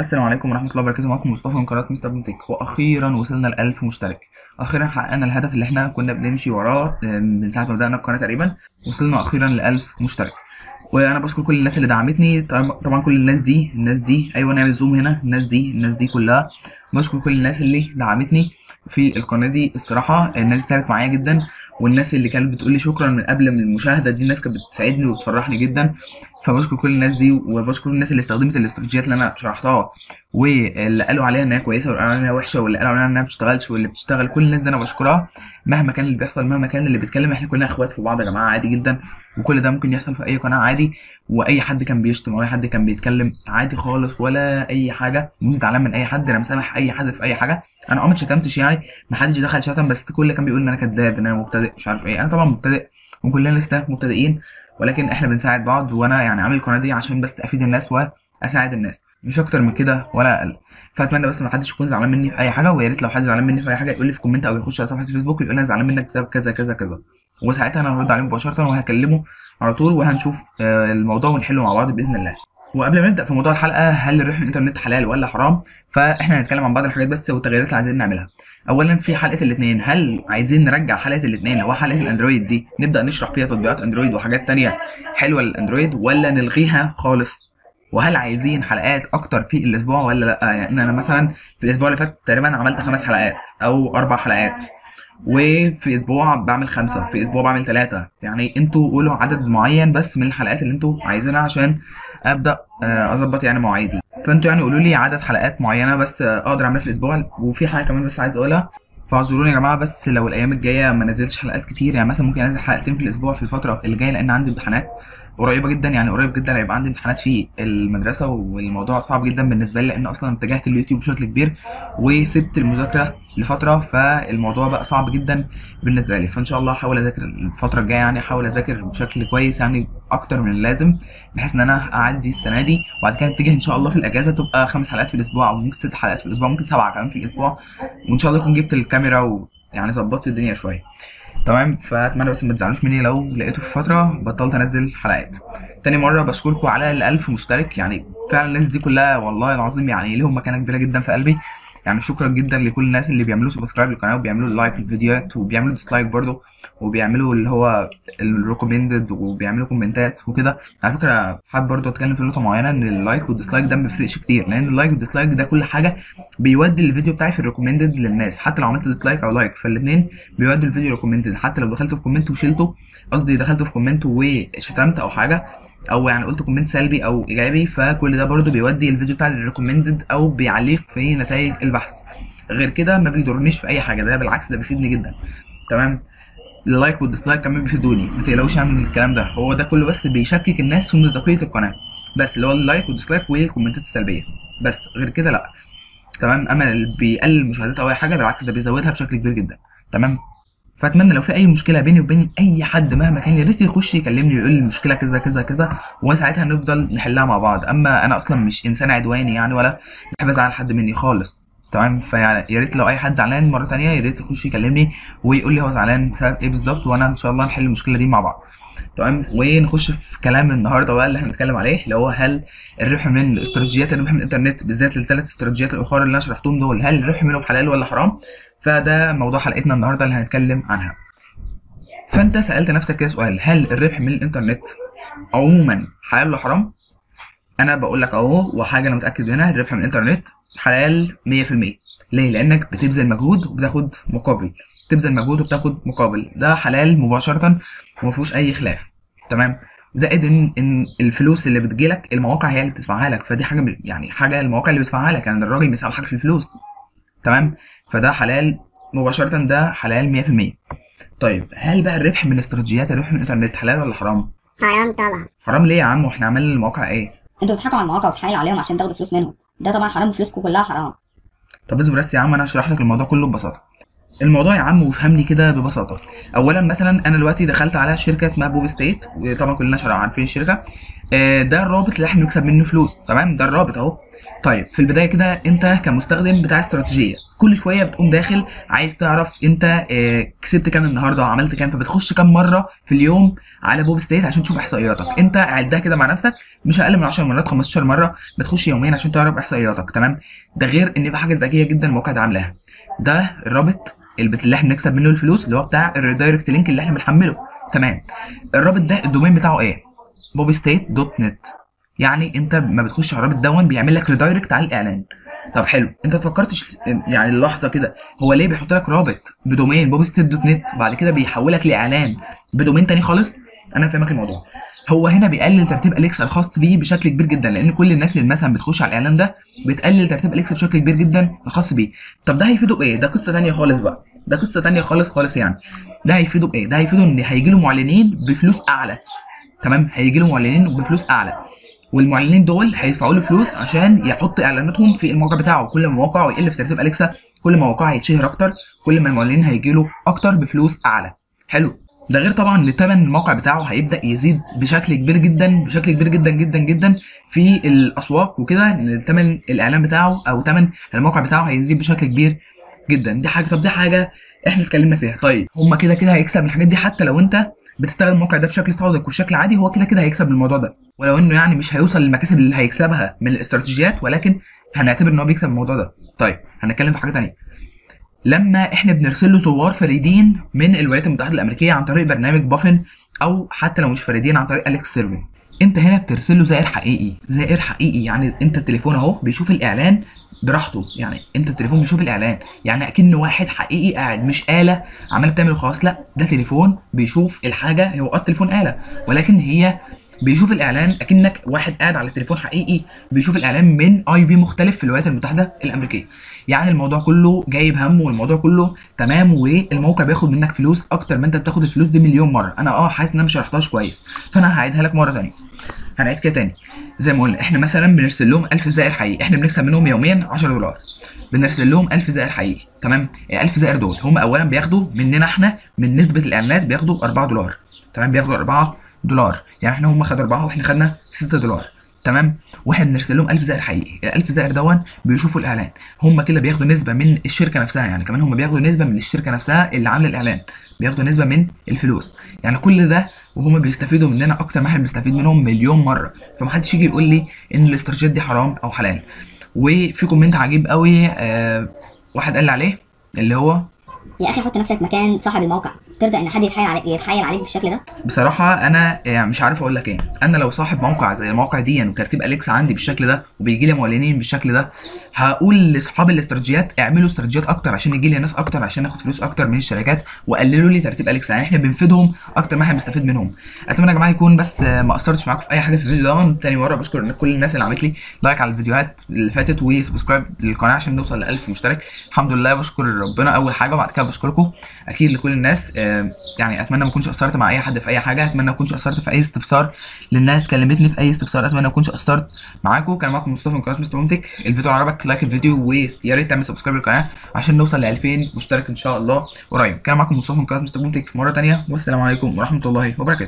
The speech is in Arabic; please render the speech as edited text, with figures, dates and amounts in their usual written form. السلام عليكم ورحمة الله وبركاته. معاكم مصطفى من قناة مستقبل تك، وأخيرا وصلنا ل1000 مشترك. أخيرا حققنا الهدف اللي احنا كنا بنمشي وراه من ساعة ما بدأنا القناة تقريبا. وصلنا أخيرا ل1000 مشترك، وأنا بشكر كل الناس اللي دعمتني. طبعا كل الناس دي أيوة، نعمل زوم هنا. الناس دي كلها بشكر كل الناس اللي دعمتني في القناة دي. الصراحة الناس تعبت معايا جدا، والناس اللي كانت بتقولي شكرا من قبل من المشاهدة دي، الناس كانت بتساعدني وتفرحني جدا. فبشكر كل الناس دي، وبشكر الناس اللي استخدمت الاستراتيجيات اللي انا شرحتها، واللي قالوا عليها انها كويسه، واللي قالوا عليها انها وحشه، واللي قالوا عليها انها ما بتشتغلش، واللي بتشتغل. كل الناس دي انا بشكرها مهما كان اللي بيحصل، مهما كان اللي بيتكلم. احنا كلنا اخوات في بعض يا جماعه، عادي جدا، وكل ده ممكن يحصل في اي قناه عادي، واي حد كان بيشتم او اي حد كان بيتكلم عادي خالص ولا اي حاجه. مش زعلان من اي حد، انا مسامح اي حد في اي حاجه. انا ما اتشتمتش يعني، ما حدش دخل شتم، بس كل اللي كان بيقول ان انا كذاب، ان انا مبتدئ، مش عارف ايه. انا طبعا مبتدئ وكلنا لسه مبتدئين، ولكن احنا بنساعد بعض. وانا يعني عامل القناه دي عشان بس افيد الناس واساعد الناس، مش اكتر من كده ولا اقل. فاتمنى بس ما حدش يكون زعلان مني في اي حاجه، ويا ريت لو حد زعلان مني في اي حاجه يقول لي في كومنت، او يخش على صفحه الفيسبوك يقول لي انا زعلان منك بسبب كذا كذا كذا، وساعتها انا هرد عليه مباشره وهكلمه على طول، وهنشوف الموضوع ونحله مع بعض باذن الله. وقبل ما نبدا في موضوع الحلقه، هل الربح من الانترنت حلال ولا حرام؟ فاحنا هنتكلم عن بعض الحاجات بس والتغييرات اللي عايزين نعملها. اولا في حلقه الاثنين، هل عايزين نرجع حلقه الاثنين اللي هو حلقه الاندرويد دي، نبدا نشرح فيها تطبيقات اندرويد وحاجات ثانيه حلوه للاندرويد، ولا نلغيها خالص؟ وهل عايزين حلقات اكتر في الاسبوع ولا لا؟ يعني انا مثلا في الاسبوع اللي فات تقريبا عملت 5 حلقات او 4 حلقات، وفي اسبوع بعمل 5، في اسبوع بعمل 3. يعني انتوا قولوا عدد معين بس من الحلقات اللي انتوا عايزينها عشان ابدا اظبط يعني مواعيدي. فانتوا يعني قولوا لي عدد حلقات معينه بس اقدر اعملها في الاسبوع. وفي حاجه كمان بس عايز اقولها، فاعذروني يا جماعه، بس لو الايام الجايه ما نزلتش حلقات كتير، يعني مثلا ممكن انزل حلقتين في الاسبوع في الفتره اللي جايه، لان عندي امتحانات قريبه جدا. يعني قريب جدا هيبقى عندي امتحانات في المدرسه، والموضوع صعب جدا بالنسبه لي، لان اصلا اتجهت اليوتيوب بشكل كبير وسبت المذاكره لفتره، فالموضوع بقى صعب جدا بالنسبه لي. فان شاء الله احاول اذاكر الفتره الجايه، يعني احاول اذاكر بشكل كويس يعني اكتر من اللازم، بحيث ان انا اعدي السنه دي، وبعد كده اتجه ان شاء الله في الاجازه تبقى 5 حلقات في الاسبوع، او ممكن 6 حلقات في الاسبوع، ممكن 7 كمان في الاسبوع، وان شاء الله اكون جبت الكاميرا ويعني ظبطت الدنيا شويه. تمام، فاتمنى بس ما تزعلوش مني لو لقيتوا في فتره بطلت انزل حلقات. تاني مره بشكركم على ال1000 مشترك، يعني فعلا الناس دي كلها والله العظيم يعني لهم مكانه كبيره جدا في قلبي. يعني شكرا جدا لكل الناس اللي بيعملوا سبسكرايب للقناه، وبيعملوا لايك للفيديوهات، وبيعملوا ديسلايك برضو، وبيعملوا اللي هو الريكومندد، وبيعملوا كومنتات وكده. على فكره حابب برضو اتكلم في نقطه معينه، ان اللايك والديسلايك ده ما بيفرقش كتير، لان اللايك والديسلايك ده كل حاجه بيودي الفيديو بتاعي في الريكومندد للناس. حتى لو عملت ديسلايك او لايك فالاثنين بيودوا الفيديو ريكومندد. حتى لو دخلت في كومنت وشلته، قصدي دخلت في كومنت وشتمت او حاجه، او يعني قلت كومنت سلبي او ايجابي، فكل ده برضو بيودي الفيديو بتاع الريكومندد او بيعليه في نتائج البحث. غير كده ما بيضرنيش في اي حاجه، ده بالعكس ده بيفيدني جدا. تمام، اللايك والديسلايك كمان بيفيدوني، ما تقلقوش يعني من الكلام ده. هو ده كله بس بيشكك الناس في مصداقيه القناه، بس اللي هو اللايك والديسلايك والكومنتات السلبيه بس، غير كده لا. تمام، اما اللي بيقلل مشاهدات او اي حاجه بالعكس ده بيزودها بشكل كبير جدا. تمام، فاتمنى لو في اي مشكله بيني وبين اي حد مهما كان، يا ريت يخش يكلمني ويقول لي المشكله كذا كذا كذا، وساعتها هنفضل نحلها مع بعض. اما انا اصلا مش انسان عدواني يعني، ولا بحب ازعل حد مني خالص. تمام، فيعني يا ريت لو اي حد زعلان مره ثانيه، يا ريت يخش يكلمني ويقول لي هو زعلان بسبب ايه بالظبط، وانا ان شاء الله نحل المشكله دي مع بعض. تمام، ونخش في كلام النهارده بقى اللي هنتكلم عليه، اللي هو هل الربح من الاستراتيجيات، الربح من الانترنت بالذات ال3 استراتيجيات الاخرى اللي انا شرحتهم دول، هل الربح منهم حلال ولا حرام؟ فده موضوع حلقتنا النهارده اللي هنتكلم عنها. فانت سالت نفسك كده سؤال، هل الربح من الانترنت عموما حلال ولا حرام؟ انا بقول لك اهو، وحاجه انا متاكد منها، الربح من الانترنت حلال 100%. ليه؟ لانك بتبذل مجهود وبتاخد مقابل، بتبذل مجهود وبتاخد مقابل، ده حلال مباشره ومفيهوش اي خلاف. تمام، زائد ان الفلوس اللي بتجيلك المواقع هي اللي بتدفعها لك، فدي حاجه يعني حاجه المواقع اللي بتدفعها لك، يعني الراجل بيسامحك في الفلوس. تمام، فده حلال مباشرة، ده حلال 100%. طيب هل بقى الربح من استراتيجيات الربح من الانترنت حلال ولا حرام؟ حرام طبعا. حرام ليه يا عم؟ واحنا عملنا المواقع ايه؟ انتوا بتضحكوا على المواقع وبتحايلوا عليهم عشان تاخدوا فلوس منهم، ده طبعا حرام وفلوسكم كلها حرام. طب اصبر بس يا عم، انا هشرح لك الموضوع كله ببساطة. الموضوع يا عم وافهمني كده ببساطه. اولا مثلا انا دلوقتي دخلت على شركه اسمها بوب ستيت، وطبعا كلنا عارفين الشركه. ده الرابط اللي احنا بنكسب منه فلوس، تمام؟ ده الرابط اهو. طيب في البدايه كده انت كمستخدم بتاع استراتيجيه، كل شويه بتقوم داخل عايز تعرف انت كسبت كام النهارده وعملت كام، فبتخش كام مره في اليوم على بوب ستيت عشان تشوف احصائياتك. انت عدها كده مع نفسك مش اقل من 10 مرات، 15 مره بتخش يوميا عشان تعرف احصائياتك، تمام؟ ده غير ان في حاجه ذكيه جدا المواقع دي عاملاها، ده الرابط اللي احنا بنكسب منه الفلوس اللي هو بتاع الريدايركت لينك اللي احنا بنحمله، تمام؟ الرابط ده الدومين بتاعه ايه؟ bobstate.net. يعني انت ما بتخش على الرابط دون بيعمل لك ريدايركت على الاعلان. طب حلو، انت تفكرتش يعني اللحظه كده هو ليه بيحط لك رابط بدومين bobstate.net بعد كده بيحولك لاعلان بدومين تاني خالص؟ انا فاهمك الوضع. هو هنا بيقلل ترتيب اليكس الخاص بيه بشكل كبير جدا، لان كل الناس اللي مثلا بتخش على الاعلان ده بتقلل ترتيب اليكس بشكل كبير جدا الخاص بيه. طب ده هيفيده بايه؟ ده قصه ثانيه خالص بقى، ده قصه ثانيه خالص خالص. يعني ده هيفيده بايه؟ ده هيفيده ان هيجي له معلنين بفلوس اعلى، تمام؟ هيجي له معلنين بفلوس اعلى، والمعلنين دول هيدفعوا له فلوس عشان يحط اعلاناتهم في الموقع بتاعه. كل ما موقعه يقل في ترتيب اليكسا كل ما موقعه هيتشهر اكتر، كل ما المعلنين هيجي له اكتر بفلوس اعلى. حلو. ده غير طبعا ان ثمن الموقع بتاعه هيبدا يزيد بشكل كبير جدا بشكل كبير جدا جدا جدا في الاسواق وكده. ثمن الاعلان بتاعه او ثمن الموقع بتاعه هيزيد بشكل كبير جدا. دي حاجه. طب دي حاجه احنا اتكلمنا فيها. طيب هما كده كده هيكسب من الحاجات دي، حتى لو انت بتستخدم الموقع ده بشكل استراتيجي وبشكل عادي هو كده كده هيكسب من الموضوع ده، ولو انه يعني مش هيوصل للمكاسب اللي هيكسبها من الاستراتيجيات، ولكن هنعتبر ان هو بيكسب من الموضوع ده. طيب هنتكلم في حاجه ثانيه. لما احنا بنرسل له زوار فريدين من الولايات المتحده الامريكيه عن طريق برنامج بافن، او حتى لو مش فريدين عن طريق اليكس سيرفي، انت هنا بترسل له زائر حقيقي. زائر حقيقي يعني انت التليفون اهو بيشوف الاعلان براحته، يعني انت التليفون بيشوف الاعلان، يعني اكنه واحد حقيقي قاعد مش آلة عماله بتعمل وخلاص، لا ده تليفون بيشوف الحاجه. هو التليفون آلة ولكن هي بيشوف الاعلان اكنك واحد قاعد على التليفون حقيقي بيشوف الاعلان من IP مختلف في الولايات المتحده الامريكيه. يعني الموضوع كله جايب هم والموضوع كله تمام، والموقع بياخد منك فلوس اكتر ما انت بتاخد الفلوس دي مليون مره. انا حاسس ان انا مش شرحتهاش كويس، فانا هعيدها لك مره ثانيه. هنعيد كده ثاني. زي ما قلنا احنا مثلا بنرسل لهم 1000 زائر حقيقي، احنا بنكسب منهم يوميا 10 دولار، بنرسل لهم 1000 زائر حقيقي، تمام؟ ال 1000 زائر دول هم اولا بياخدوا مننا احنا من نسبه الاعلانات بياخدوا 4 دولار، تمام؟ بياخدوا 4 دولار، يعني احنا هم خدوا 4 واحنا خدنا 6 دولار، تمام؟ واحنا بنرسل لهم 1000 زائر حقيقي، ال 1000 زائر دون بيشوفوا الاعلان، هم كده بياخدوا نسبه من الشركه نفسها، يعني كمان هم بياخدوا نسبه من الشركه نفسها اللي عامله الاعلان، بياخدوا نسبه من الفلوس، يعني كل ده وهم بيستفيدوا مننا اكتر ما احنا بنستفيد منهم مليون مره. فمحدش يجي يقول لي ان الاستراتيجيات دي حرام او حلال. وفي كومنت عجيب قوي واحد قال لي عليه اللي هو يا اخي حط نفسك مكان صاحب الموقع، ترضى ان حد يتحايل عليك بالشكل ده؟ بصراحه انا يعني مش عارف اقول لك ايه. انا لو صاحب موقع زي الموقع دي يعني وترتيب اليكس عندي بالشكل ده وبيجي لي معلنين بالشكل ده، هقول لاصحاب الاستراتيجيات اعملوا استراتيجيات اكتر عشان يجي لي ناس اكتر، عشان اخد فلوس اكتر من الشركات، وقللوا لي ترتيب اليكس، يعني احنا بنفيدهم اكتر ما احنا بنستفيد منهم. اتمنى يا جماعه يكون بس ما قصرتش معاكم في اي حاجه في الفيديو ده. تاني مره بشكر كل الناس اللي عملت لي لايك على الفيديوهات اللي فاتت وسبسكرايب للقناه عشان نوصل ل 1000 مشترك. الحمد لله بشكر ربنا اول حاجه، وبعد كده بشكركم اكيد لكل الناس. يعني اتمنى ما اكونش قصرت مع اي حد في اي حاجه، اتمنى ما اكونش قصرت في اي استفسار للناس كلمتني في اي استفسار، اتمنى ما اكونش قصرت معاكم. كان معاكم مصطفى من قناه مستر مونتك. الفيديو عجبك لايك الفيديو ويا ريت تعمل سبسكرايب للقناه عشان نوصل ل 2000 مشترك ان شاء الله قريب. كان معاكم مصطفى من قناه مستر مونتك مره ثانيه، والسلام عليكم ورحمه الله وبركاته.